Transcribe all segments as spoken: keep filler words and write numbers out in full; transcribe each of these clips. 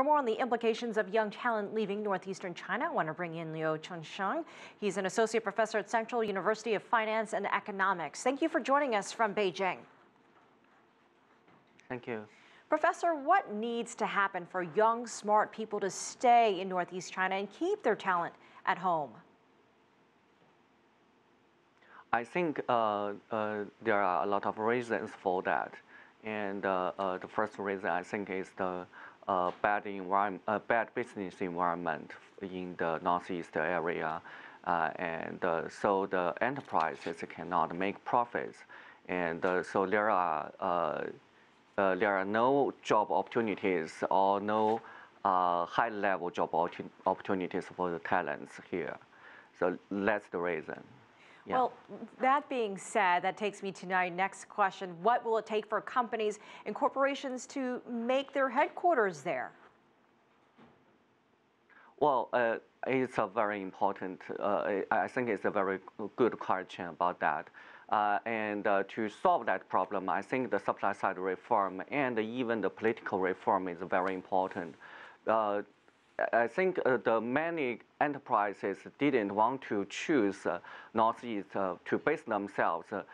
For more on the implications of young talent leaving Northeastern China, I want to bring in Liu Chunsheng. He's an associate professor at Central University of Finance and Economics. Thank you for joining us from Beijing. Thank you. Professor, what needs to happen for young, smart people to stay in Northeast China and keep their talent at home? I think uh, uh, there are a lot of reasons for that. And uh, uh, the first reason, I think, is the uh, bad, environment, uh, bad business environment in the Northeast area. Uh, and uh, so the enterprises cannot make profits. And uh, so there are, uh, uh, there are no job opportunities or no uh, high-level job opportunities for the talents here. So that's the reason. Yeah. Well, that being said, that takes me to my next question. What will it take for companies and corporations to make their headquarters there? Well, uh, it's a very important, uh, I think it's a very good question about that. Uh, and uh, to solve that problem, I think the supply side reform and even the political reform is very important. Uh, I think uh, the many enterprises didn't want to choose uh, Northeast uh, to base themselves uh,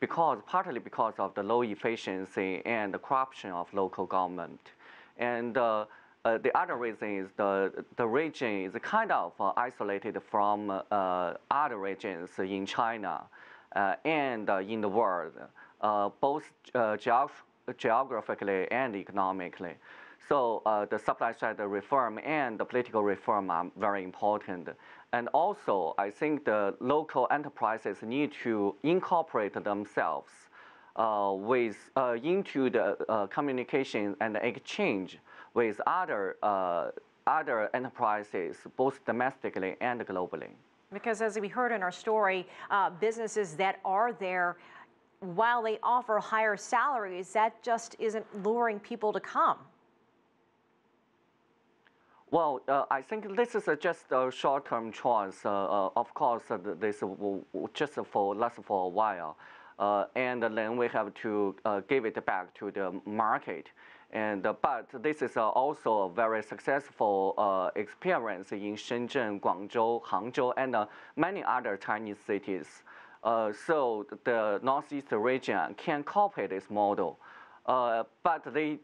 because partly because of the low efficiency and the corruption of local government, and uh, uh, the other reason is the the region is kind of uh, isolated from uh, other regions in China uh, and uh, in the world, uh, both uh, geog geographically and economically. So uh, the supply side reform and the political reform are very important. And also, I think the local enterprises need to incorporate themselves uh, with, uh, into the uh, communication and exchange with other, uh, other enterprises, both domestically and globally. Because as we heard in our story, uh, businesses that are there, while they offer higher salaries, that just isn't luring people to come. Well, uh, I think this is uh, just a short-term choice. Uh, uh, of course, uh, this will just for last for a while, uh, and then we have to uh, give it back to the market. And uh, but this is uh, also a very successful uh, experience in Shenzhen, Guangzhou, Hangzhou, and uh, many other Chinese cities. Uh, so the Northeast region can copy this model, uh, but they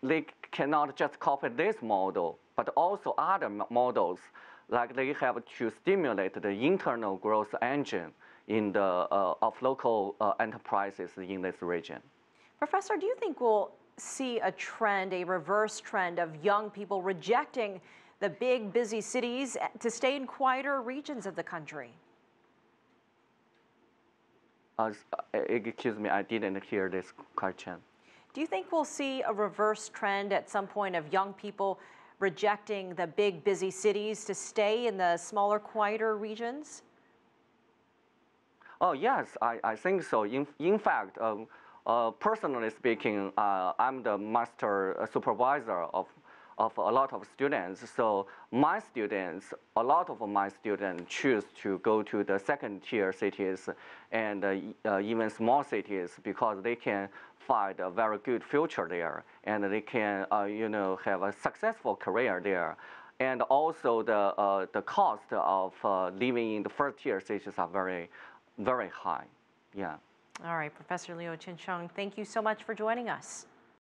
they cannot just copy this model, but also other models, like they have to stimulate the internal growth engine in the, uh, of local uh, enterprises in this region. Professor, do you think we'll see a trend, a reverse trend of young people rejecting the big, busy cities to stay in quieter regions of the country? Uh, excuse me, I didn't hear this question. Do you think we'll see a reverse trend at some point of young people rejecting the big, busy cities to stay in the smaller, quieter regions? Oh, yes, I, I think so. In, in fact, um, uh, personally speaking, uh, I'm the master supervisor of, of a lot of students. So my students, a lot of my students choose to go to the second-tier cities and uh, uh, even small cities because they can find a very good future there, and they can, uh, you know, have a successful career there. And also the, uh, the cost of uh, living in the first-tier cities are very, very high. Yeah. All right, Professor Liu Chunsheng, thank you so much for joining us.